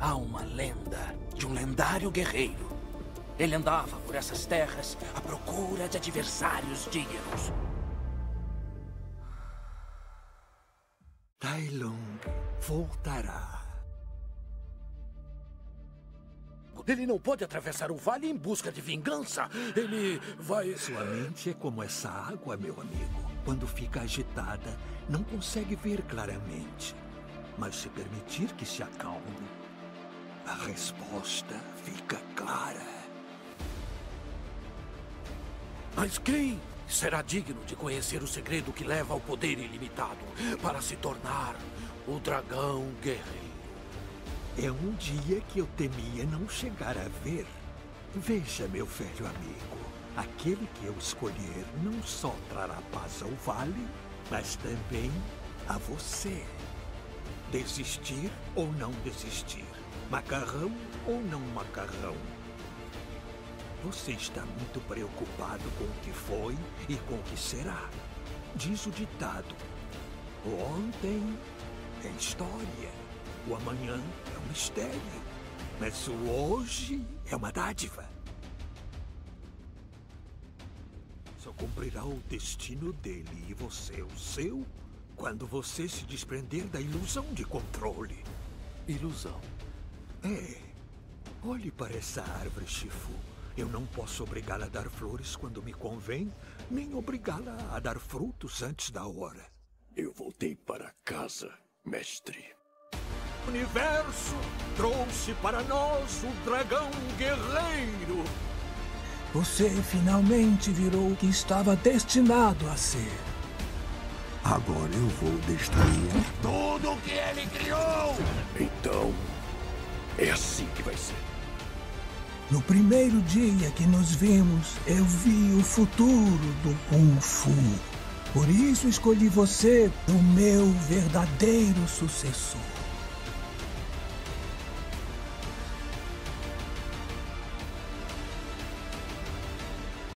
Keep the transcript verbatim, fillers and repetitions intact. há uma lenda de um lendário guerreiro. Ele andava por essas terras à procura de adversários dignos. Tai Lung voltará. Ele não pode atravessar o vale em busca de vingança. Ele vai... Sua mente é como essa água, meu amigo. Quando fica agitada, não consegue ver claramente. Mas se permitir que se acalme, a resposta fica clara. Mas quem será digno de conhecer o segredo que leva ao poder ilimitado para se tornar o dragão guerreiro? É um dia que eu temia não chegar a ver. Veja, meu velho amigo, aquele que eu escolher não só trará paz ao vale, mas também a você. Desistir ou não desistir, macarrão ou não macarrão. Você está muito preocupado com o que foi e com o que será. Diz o ditado, o ontem é história. O amanhã é um mistério, mas o hoje é uma dádiva. Só cumprirá o destino dele e você o seu quando você se desprender da ilusão de controle. Ilusão? É. Olhe para essa árvore, Shifu. Eu não posso obrigá-la a dar flores quando me convém, nem obrigá-la a dar frutos antes da hora. Eu voltei para casa, mestre. O universo trouxe para nós o dragão guerreiro. Você finalmente virou o que estava destinado a ser. Agora eu vou destruir tudo o que ele criou. Então, é assim que vai ser. No primeiro dia que nos vimos, eu vi o futuro do Kung Fu. Por isso escolhi você, o meu verdadeiro sucessor.